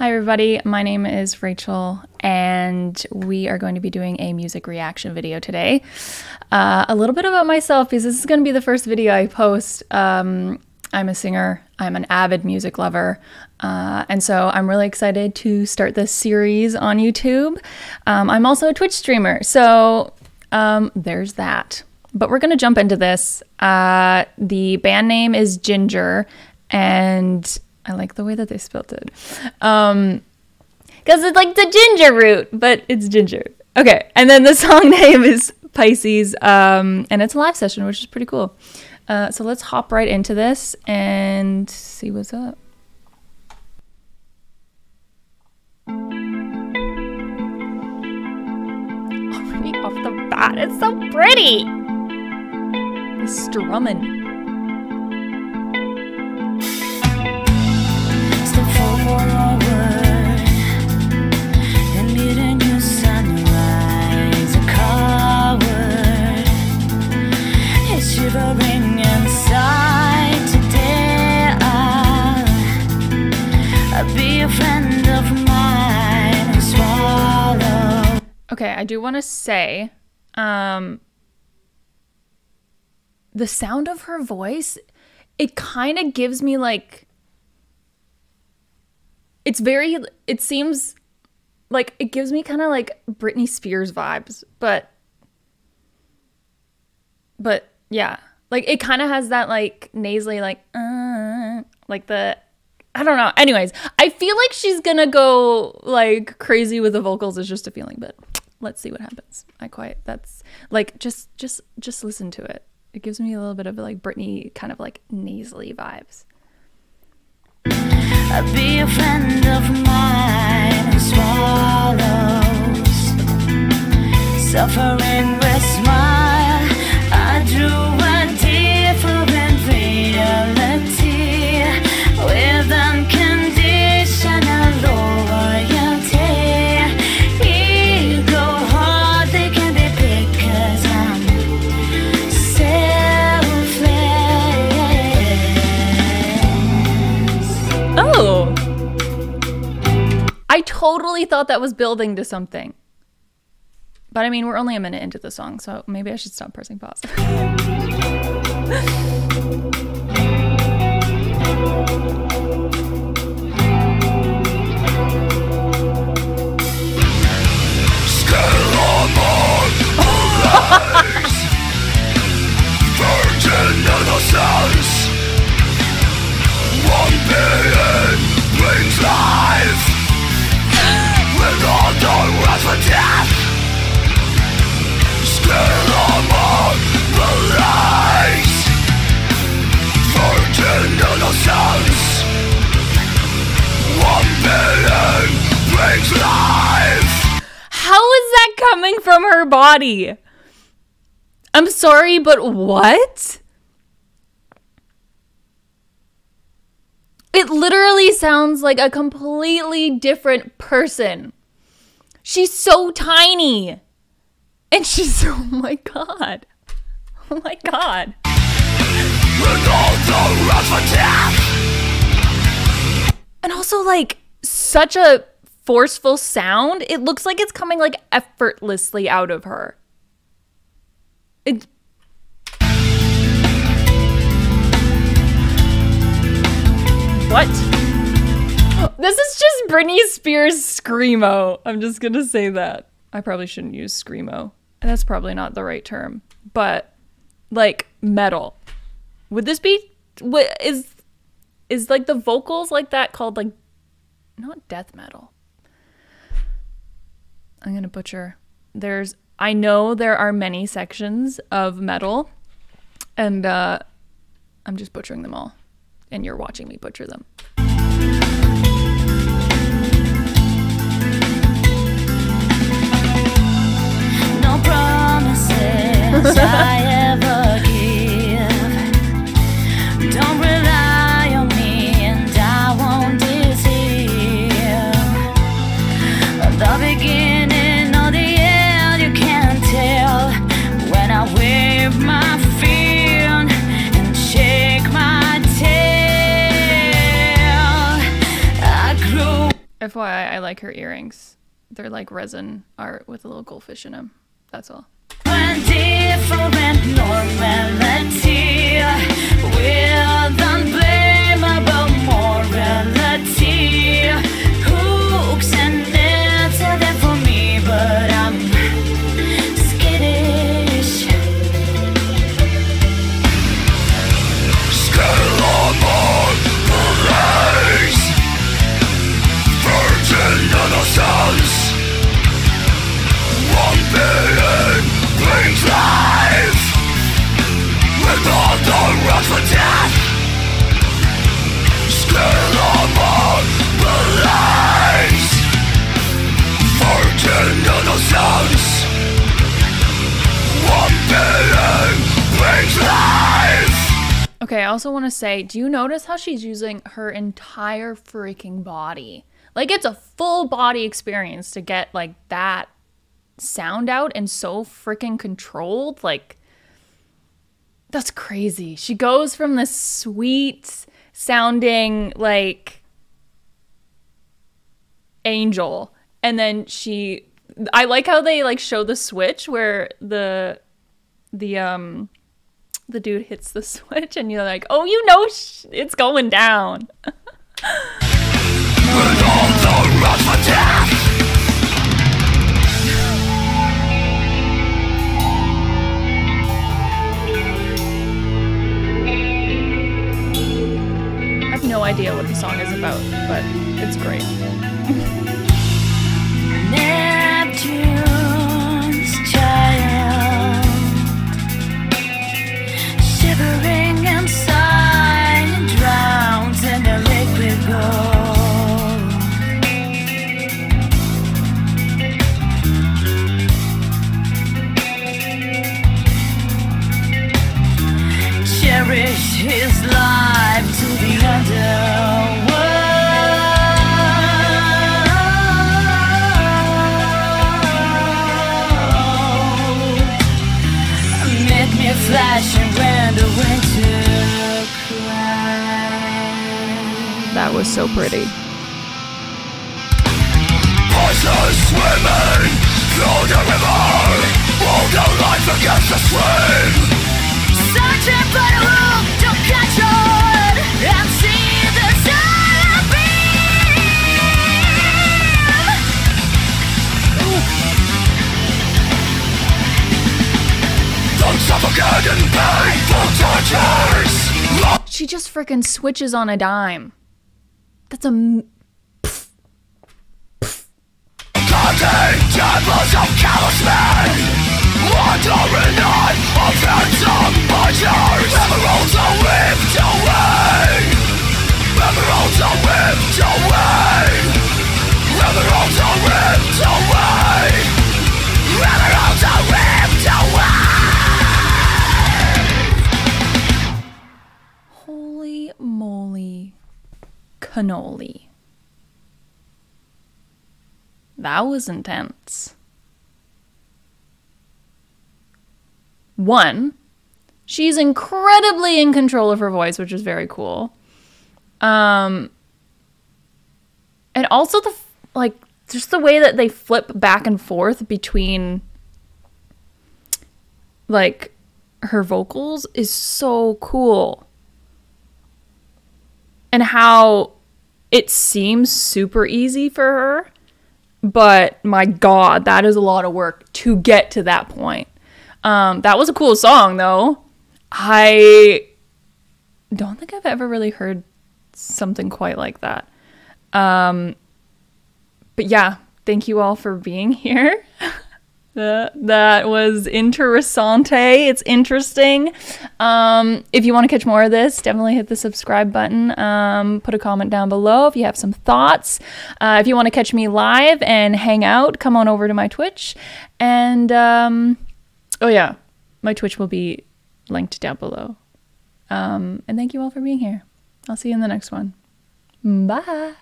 Hi everybody, my name is Rachel and we are going to be doing a music reaction video today. A little bit about myself, because this is going to be the first video I post. I'm a singer, I'm an avid music lover, and so I'm really excited to start this series on YouTube. I'm also a Twitch streamer, so there's that. But we're going to jump into this. The band name is Jinjer, and I like the way that they spelled it. Because it's like the ginger root, but it's Jinjer. Okay, and then the song name is Pisces, and it's a live session, which is pretty cool. So let's hop right into this and see what's up. Already off the bat, it's so pretty! The strumming. Okay, I do want to say, the sound of her voice, it kind of gives me like, it seems like it gives me kind of like Britney Spears vibes, but yeah, like it kind of has that like nasally, like the, I don't know. Anyways, I feel like she's gonna go like crazy with the vocals, is just a feeling, but let's see what happens. That's like, just listen to it. It gives me a little bit of like Britney kind of like nasally vibes. Be a friend of mine who swallows suffering with smile. I drew a different reality with unconditional loyalty. Ego hard, they can be big, 'cause I'm selfless. Oh! I totally thought that was building to something. But I mean, we're only a minute into the song, so maybe I should stop pressing pause. From her body. I'm sorry, but what? It literally sounds like a completely different person. She's so tiny. And she's, oh my god. Oh my god. And also like such a forceful sound. It looks like it's coming like effortlessly out of her. It what? This is just Britney Spears screamo. I'm just gonna say that. I probably shouldn't use screamo. That's probably not the right term. But like metal. Would this be what is like the vocals like that called like not death metal? I'm gonna butcher. I know there are many sections of metal, and I'm just butchering them all, and you're watching me butcher them. No promises I ever give. Don't rely on me, and I won't deceive. The beginning. My fear and shake my tail. FYI, I like her earrings. They're like resin art with a little goldfish in them. That's all. One different normality with unblameable morality. Hooks and nets are there for me, but I'm skittish. Scatter on my virgin innocence. One billion brings life with all the rush for death. Scared of our beliefs, virgin innocence. One billion brings life. Okay, I also want to say, do you notice how she's using her entire freaking body? Like, it's a full body experience to get like that sound out, and so freaking controlled. Like, that's crazy. She goes from this sweet sounding like angel, and then she, I like how they like show the switch where the dude hits the switch and you're like, oh, you know, it's going down. With all the rush for death. I have no idea what the song is about, but it's great. Neptune's child, shivering inside and drowns in the liquid gold. His life to the underworld. Make me flash and ran the winter cry. That was so pretty. Poison swimming through the river, all the life against the stream. Searching for the room to catch on and see the sunbeam. Don't suffocate in painful tortures. She just freaking switches on a dime. That's a cutting devils of callous men. Wandering on of handsome butchers. Emeralds are whipped away. Emeralds are whipped away. Emeralds are whipped away. Emeralds are whipped away. Holy moly cannoli. That was intense. One, she's incredibly in control of her voice, which is very cool. And also the, like, just the way that they flip back and forth between, like, her vocals is so cool. And how it seems super easy for her, but my God, that is a lot of work to get to that point. That was a cool song, though. I don't think I've ever really heard something quite like that. But yeah, thank you all for being here. That was interessante. It's interesting. If you want to catch more of this, definitely hit the subscribe button. Put a comment down below if you have some thoughts. If you want to catch me live and hang out, come on over to my Twitch. And, oh yeah, my Twitch will be linked down below. And thank you all for being here. I'll see you in the next one. Bye.